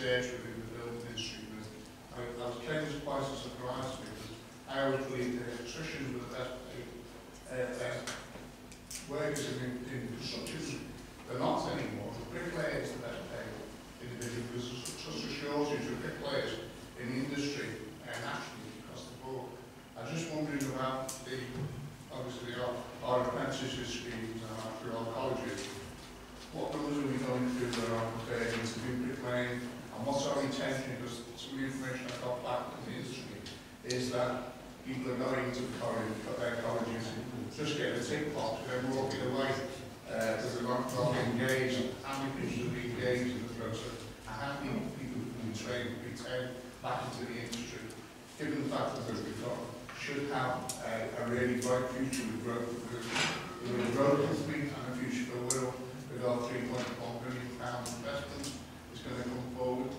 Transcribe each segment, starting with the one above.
research within the building industry, but I was kind of quite a surprise to me because I always believed that electricians were the best workers in construction. They're not anymore. The bricklayer is the best paid individual because there's such a shortage of bricklayers in the industry and actually across the board. I'm just wondering about the, obviously, our apprenticeship schemes and after our colleges. What rules are we going through that are prepared to do bricklaying and what's our intention? Because some of the information I got back from the industry is that people are going to their colleges and just get a tick box and then walking away because they're not engaged. How many people should be engaged in the process? And how many people can be trained to be turned back into the industry? Given the fact that we've got, should have a really bright future with growth. Because the growth has been and a future for Wirral with our £3.4 billion investment is going to come forward.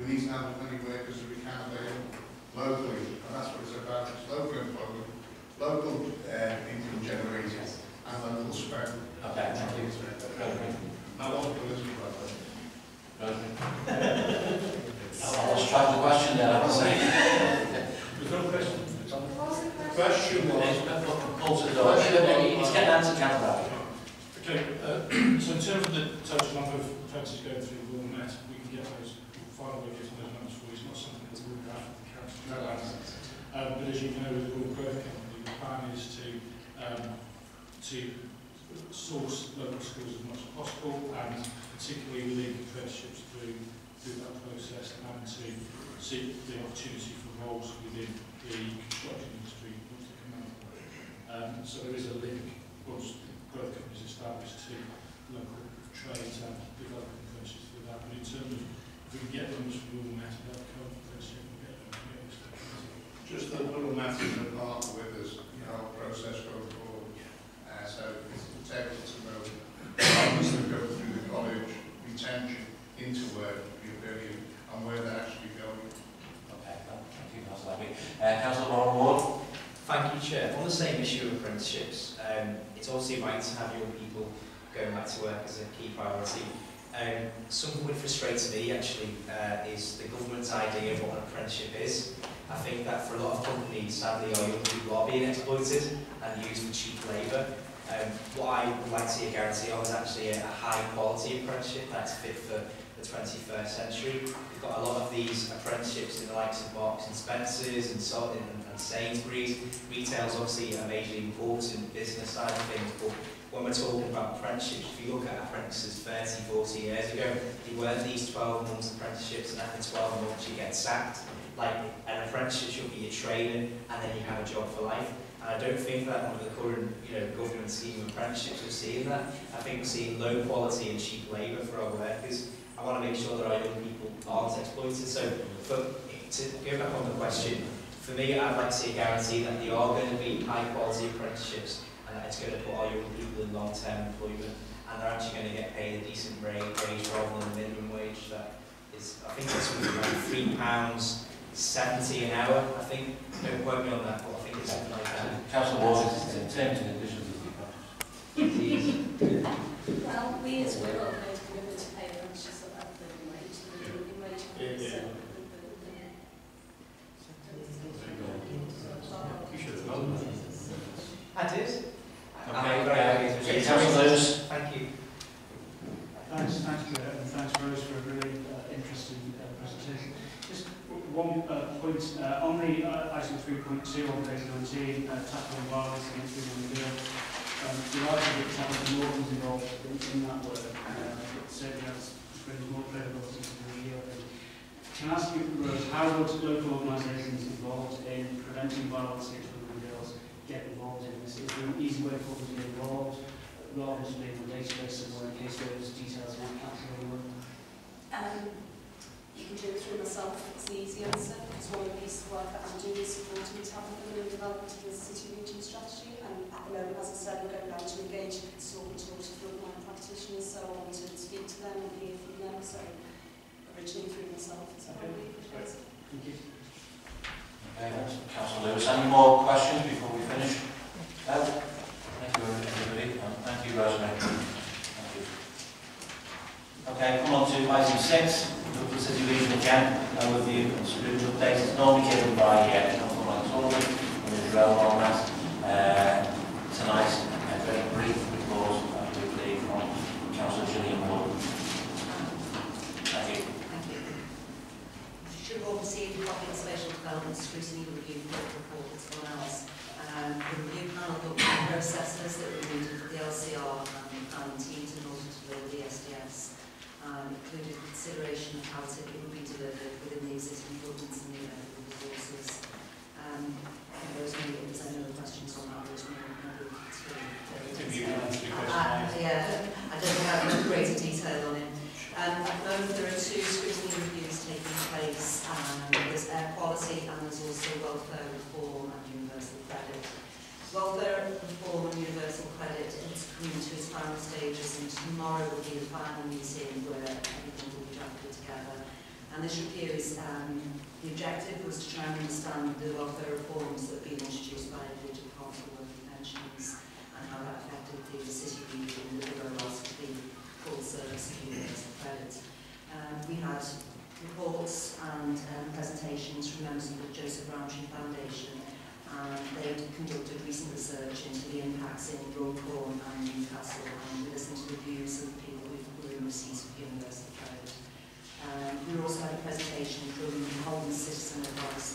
We need to have as many workers as we can available locally, and that's what it's about. It's local employment, local income generation, and local spend. Okay, thank you. I want to listen to that. I was trying the question there, I was saying. There's no question. The question was, it's getting answered, Councillor. Okay, so in terms of the total number of apprentices going through the Wirral Met, we can get those final wages on those numbers for you. It's not something that's really bad for the council. No, but as you know, with all growth company, the plan is to source local schools as much as possible, and particularly within apprenticeships through that process, and to seek the opportunity for roles within the construction industry once they come out. So there is a link once the growth company is established to local trades and development approaches for that. But in terms of if we can get numbers from Wirral Met and that current approach, we can get them. Just that Wirral Met is a partner with us in our process going forward. So it's able to know partners that go through the college retention into work and where they're actually going. Okay, thank you, Councillor Abbey. Councillor Wood. Thank you, Chair. On the same issue of apprenticeships, it's obviously right to have young people going back to work as a key priority. Something that frustrates me actually is the government's idea of what an apprenticeship is. I think that for a lot of companies, sadly, our young people are being exploited and used for cheap labour. What I would like to see a guarantee on is actually a high-quality apprenticeship that's fit for the 21st century. We've got a lot of these apprenticeships in the likes of Marks and Spencer's and Salt and Sainsbury's. Retail's obviously a majorly important business side of things, but when we're talking about apprenticeships, if you look at apprentices 30, 40 years ago, they weren't these 12-month apprenticeships, and after 12 months you get sacked. Like, an apprenticeship should be your training, and then you have a job for life. And I don't think that under the current government scheme of apprenticeships we're seeing that. I think we're seeing low quality and cheap labour for our workers. I want to make sure that our young people aren't exploited. So, to go back on the question, for me, I'd like to see a guarantee that they are going to be high-quality apprenticeships and that it's going to put our young people in long-term employment and they're actually going to get paid a decent wage rather than the minimum wage that is, I think it's something like £3.70 an hour, I think. Don't quote me on that, but I think it's something like that. Councillor Waters, in terms of additions to the budget. Well, we as well I did. Okay, Councillor Lewis. Thank you. Thanks, Claire, and thanks, Rose, for a really interesting presentation. Just one point on the item 3.2 on page 19, tackling violence against women and girls. Delighted that Councillor Morgan's involved in that work. Certainly, that's been more credibility to the year. Can I ask you, Rose, how would local organisations involved in preventing violence against women and girls get involved in this? Is there an easy way for them to get involved rather than just being on a database somewhere in case those details aren't captured anywhere? You can do it through myself, it's the easy answer, because one of the pieces of work that I'm doing is supporting the women in development of the city region strategy, and at the moment, as I said, we're going down to engage and talk to frontline practitioners, so I want to speak to them and hear from them. So originally through myself, so okay. Thank you. Okay, Councillor Lewis. Any more questions before we finish? No? Thank you, everybody. Thank you, Rosemary. Thank you. Okay, come on to item 6, local city region again with the individual updates. It's normally given by Councillor Lewis, who is well on that. Tonight, a very brief report, I believe, from Councillor Gillian Wood. Thank you. Thank you. Should all receive a copy of the Spatial Development Scrutiny Review report that's on ours. The review panel looked at processes that were needed for the LCR and teams in order to build the SDS. Included consideration of how it would be delivered within the existing buildings and the available resources. Rosemary, if there's any other questions on that, Rosemary, I don't think I've got greater detail on it. At the moment, there are two scrutiny reviews taking place. There's air quality and there's also welfare reform and universal credit. Welfare reform and universal credit is coming to its final stages, and tomorrow will be the final meeting where everything will be drafted together. And this review is, the objective was to try and understand the welfare reforms that have been introduced by the Department for Work and Pensions and how that affected the city review and the loss of the full service of universal credit. We had reports and presentations from members of the Joseph Rowntree Foundation. They conducted recent research into the impacts in Holborn and Newcastle, and we listened to the views of the people who were in receipt of universal credit. We also had a presentation from the Holborn Citizen Advice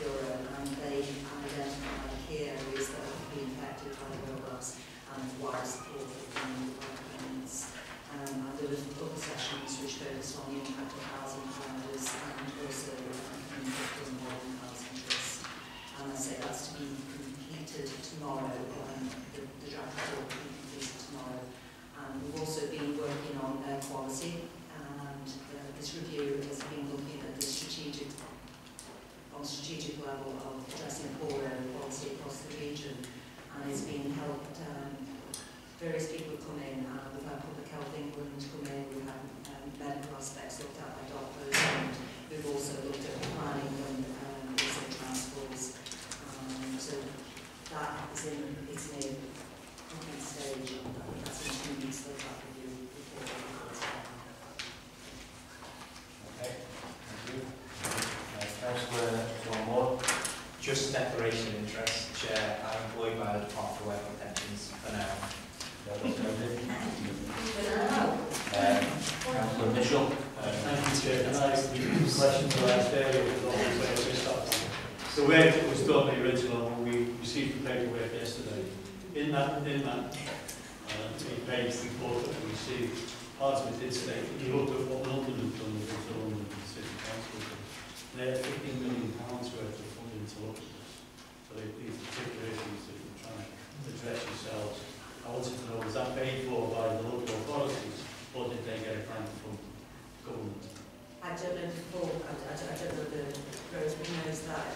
Bureau, and they identified key areas that have been affected by the roll-ups and wider support for the payments. And there were other sessions which focused on the impact of housing providers and also involving housing trusts. And I say that's to be completed tomorrow, the draft report will be completed tomorrow. We've also been working on air quality, and this review has been looking at the strategic, on strategic level of addressing poor air quality across the region, and it's been helped. Various people come in, we've had Public Health England come in, we've had medical aspects looked at by doctors, and we've also looked at planning and also transports. So that is in its complete stage, and that's in 2 weeks that that review before we go to okay, thank you. Councillor John Moore. Just declaration of interest, Chair. I'm employed by the Department for Work and Pensions for now. Councillor Mitchell. Thank you, Chair. And I the question that I asked earlier was always where we stopped. The work that was done in the original, we received the paperwork yesterday. In that pages report that we received, part of it did say that you looked at what London had done with its own city council. They had £15 million worth of funding to look at this. So these particular issues that you're trying to address yourselves. I wanted to know, was that paid for by the local authorities, or did they get a grant from the government? I don't know before, I don't know the Rosemary knows that.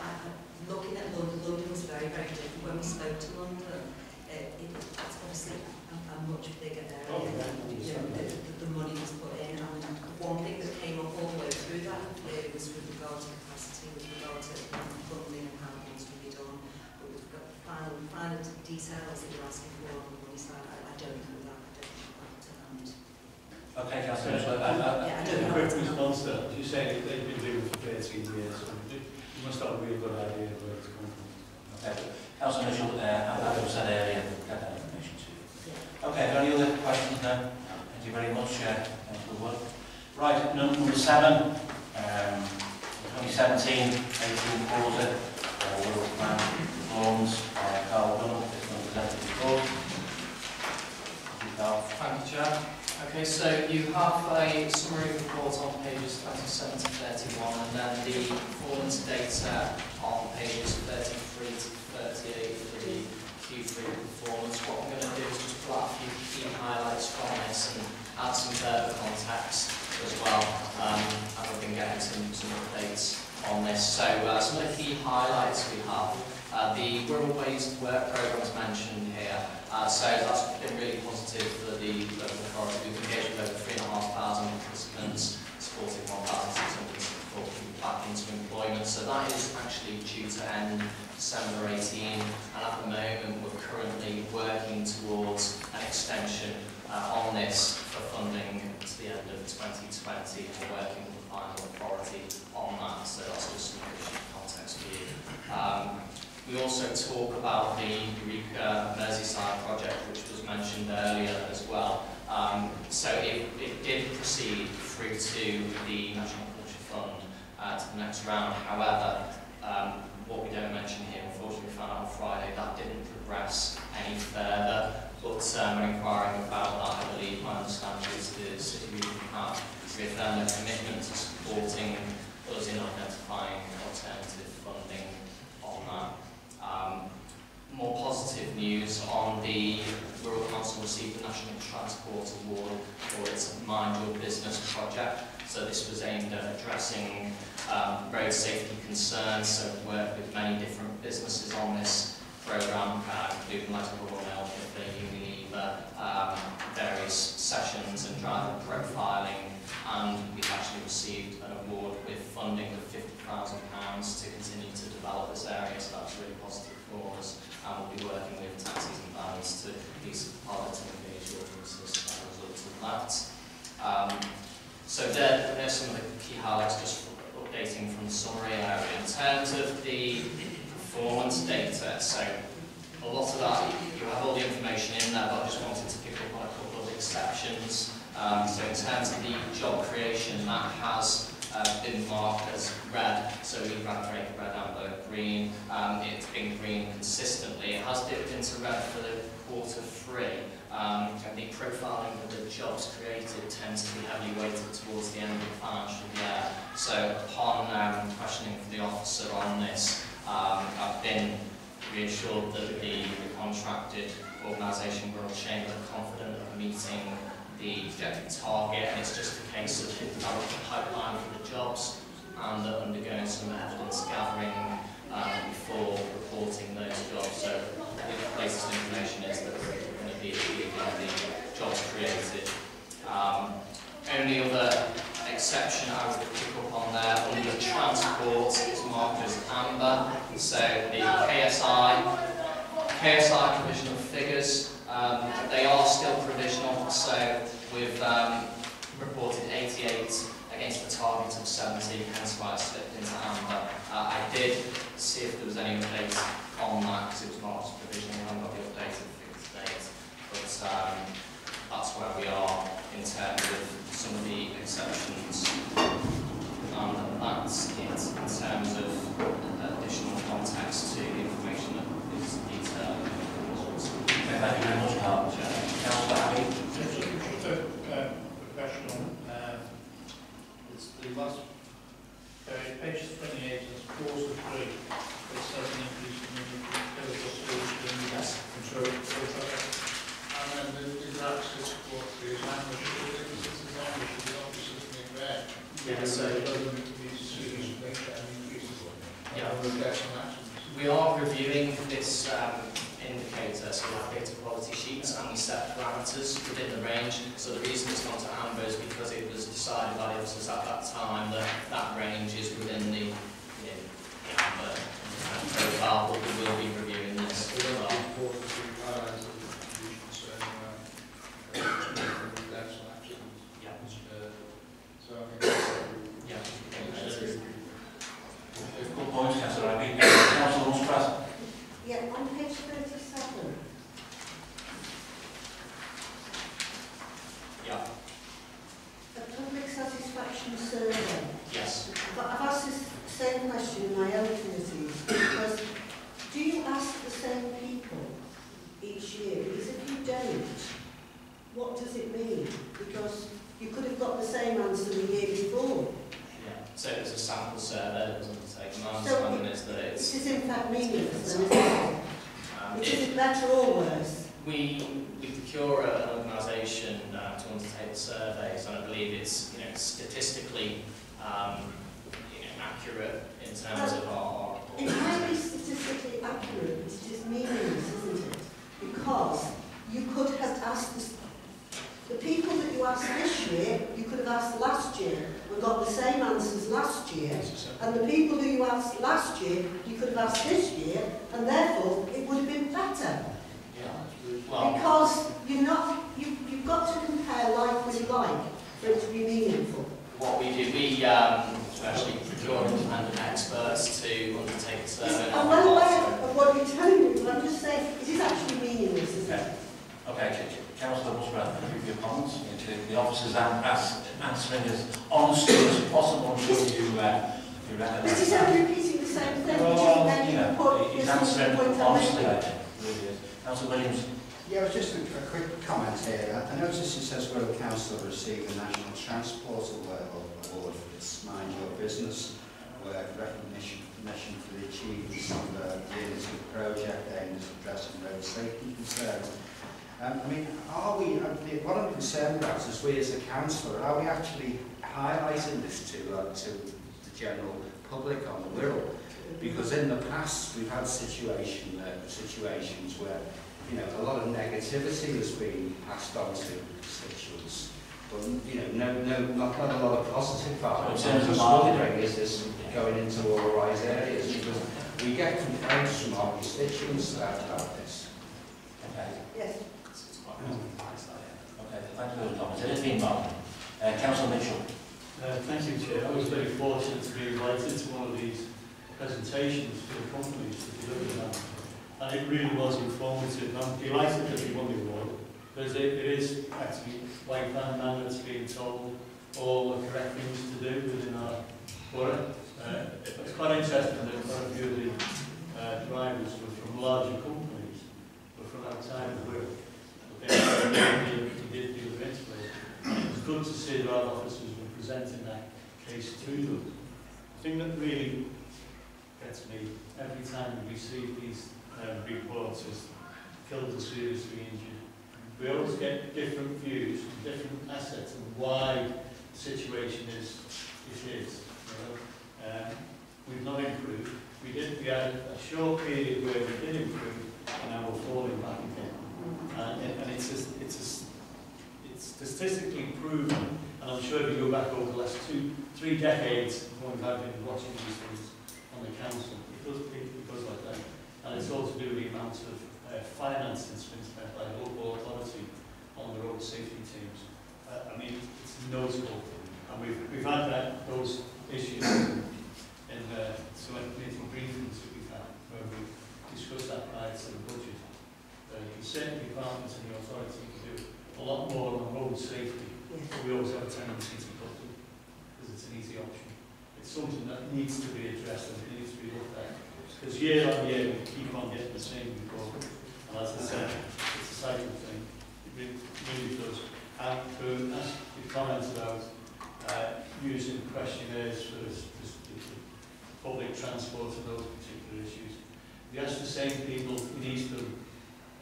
Looking at London was very, very different. When we spoke to London, it's obviously a much bigger area. Oh, yeah. The money was put in, and one thing that came up all the way through that it was with regard to capacity, with regard to funding and how things would be done. But we've got the final details that you're asking for. I don't know that. Okay, Councillor. A quick response to that. You say they've been doing it for 13 years. So you must have a really good idea of where it's coming from. Okay. Councillor Mitchell, as I said earlier, we'll get that information to you. Yeah. Okay, are there any other questions now? Thank you very much, Councillor Wood. Right, number 7, 2017, 18 quarter, Wirral Plan reforms, Carl O'Donnell is not presented before. Thank you, Chair. Okay, so you have a summary report on pages 27 to 31, and then the performance data on pages 33 to 38 for the Q3 performance. What I'm going to do is just pull out a few key highlights from this and add some further context as well. And we've been getting some updates on this. So some of the key highlights we have. The Wirral Ways to Work programme is mentioned here, so that's been really positive for the local authority. We've engaged with over 3,500 participants, supporting 1,640 people back into employment. So that is actually due to end December 18, and at the moment we're currently working towards an extension on this for funding to the the end of 2020 and working with the final authority on that, so that's just some appreciated context for you. We also talk about the Eureka Merseyside project, which was mentioned earlier as well. So it did proceed through to the National Culture Fund to the next round. However, what we don't mention here, unfortunately we found out on Friday, that didn't progress any further. But we're inquiring about that. I believe my understanding is the City Region have reaffirmed their commitment to supporting us in identifying alternative funding on that. More positive news on the Wirral Council received the National Transport Award for its Mind Your Business project. So this was aimed at addressing road safety concerns, so we worked with many different businesses on this programme, including Leicestershire, Unilever, various sessions and driver profiling, and we've actually received an award with funding of £50,000 to continue to develop this area, so that's really positive for us, and we'll be working with taxis and vans to use the pilot to engage audiences as a result of that. So there's some of the key highlights just updating from the summary area. In terms of the performance data, so a lot of that, you have all the information in there, but I just wanted to pick up on a couple of exceptions. So in terms of the job creation, that has been marked as red, so we've graduated red, amber, green. It's been green consistently. It has dipped into red for the Q3, and the profiling of the jobs created tends to be heavily weighted towards the end of the financial year. So upon questioning for the officer on this, I've been reassured that the contracted organisation WorldChange are confident of meeting the objective target, and it's just a case of the pipeline for the jobs and they're undergoing some evidence gathering before reporting those jobs. So the latest information is that we're going to be getting the jobs created. Only other exception I would pick up on there, under transport, is marked as amber. So the KSI provision of figures, they are still provisional, so we've reported 88 against the target of 70, hence why it slipped into amber. I did see if there was any updates on that, because it was marked as provisional, I haven't got the updated figures to date, but that's where we are in terms of some of the exceptions. And that's it in terms of additional context to the information that is detailed in the results. Thank you very much, Carl. Councillor Abbey. Just a professional. It's the last page 28, it's Q3. It says an increase in the yes. Control. And then the actually support the language should be obviously something there. Yeah, so it doesn't need to make that increasable. Yeah, we are reviewing this indicator, so we have quality sheets and we set parameters within the range. So the reason it's gone to amber is because it was decided by the officers at that time that that range is within the amber profile, but we will be reviewing this as well. Because you've got to compare like with like. for it to be meaningful? What we do, we actually procure independent experts to undertake a survey. I'm well aware of what you're telling me, but I'm just saying it is actually meaningless, isn't it? Okay, Councillor Williams, thank you for your comments. The officers are answering as honestly as possible. I'm sure you read it. Is that repeating the same thing? Well, he's answering honestly, I think. Really is. Councillor Williams. Yeah, it was just a quick comment here. I noticed it says Wirral Council received the National Transport Award for its Mind Your Business work, recognition for the achievements of years of project aimed at addressing road safety concerns. I mean, are we? What I'm concerned about is we, as a councillor, are we actually highlighting this to the general public on the Wirral? Because in the past we've had situations where, you know, a lot of negativity has been passed on to constituents, but you know, not a lot of positive part. In terms of monitoring, is this going into all the right areas? Because we get complaints from our constituents about this. Okay. Yes. It's quite okay. Thank you for the comments. It has been Martin. Councillor Mitchell. Thank you, Chair. I was very fortunate to be invited to one of these presentations for the companies to deliver that. And it really was informative. I'm delighted that we won the award, because it is actually like that man that's being told all the correct things to do within our borough. It's quite interesting that quite a few of the drivers were from larger companies, were from outside the work. But they did do the best way. It was good to see that our officers were presenting that case to them. The thing that really gets me every time we see these reports is killed or seriously injured. We always get different views, different assets, and why the situation is it is. You know? We've not improved. We had a short period where we did improve, and now we're falling back again. And it's statistically proven. And I'm sure if you go back over the last three decades, when I've been watching these things on the council, it goes like that. And it's all to do with the amount of finance that's been spent by the local authority on the road safety teams. I mean, it's noticeable. And we've had those issues in select meeting briefings that we've had, where we've discussed that prior to the budget. You can certainly departments and the authority can do a lot more on road safety, but we always have a tendency to cut it, because it's an easy option. It's something that needs to be addressed and it needs to be looked at. Because year on year we keep on getting the same report, and as I said, it's a cycle thing. It really does. And as you commented about using questionnaires for the public transport and those particular issues, we asked the same people in Eastham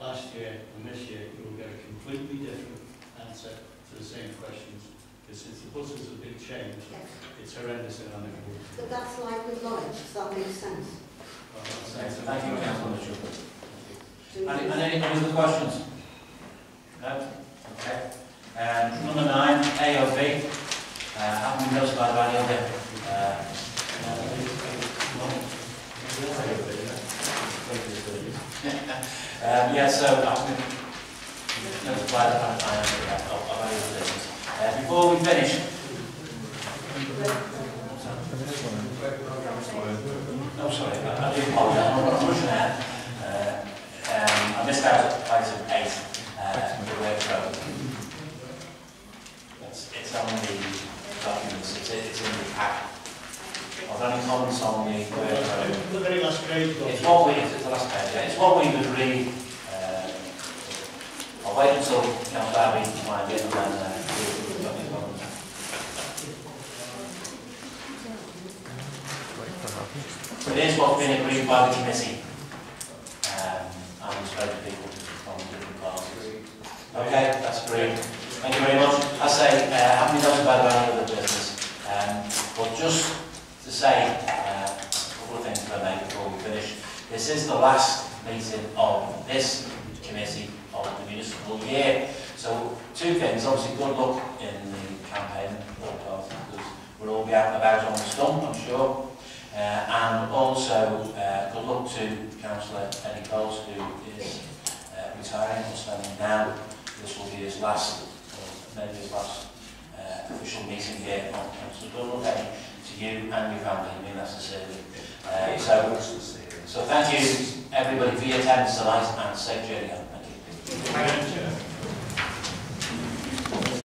last year and this year, you will get a completely different answer to the same questions. Because since the buses have been changed, it's horrendous and unavoidable. But that's like with lights. Does that make sense? Thank you, Councillor Mitchell. And any other questions? No? Okay. Number 9, AOB. Haven't been noticed by any other yeah, so I've been noticed by the business. Before we finish, I'm sorry, I do apologise, I'm not rushing ahead. I missed out at item 8 with the work programme. It's on the documents, it's in the pack. Are there any comments on the work programme? The very last page. It's the last page, yeah. It's what we would read. I'll wait until Councillor Abbey to find it and then we'll do the documents. But it is what's been agreed by the committee and we spoke to people from different classes. Okay, that's great. Thank you very much. I say, haven't been noticed about any other business, but just to say a couple of things if I may before we finish. This is the last meeting of this committee of the municipal year. So two things, obviously good luck in the campaign, because we'll all be out and about on the stump, I'm sure. And also, good luck to Councillor Eddie Coles, who is retiring and standing now. This will be his last, or maybe his last official meeting here on Councillor O'Donnell. Thank you to you and your family and being necessary. So thank you everybody for your attendance tonight and safe journey home. Thank you.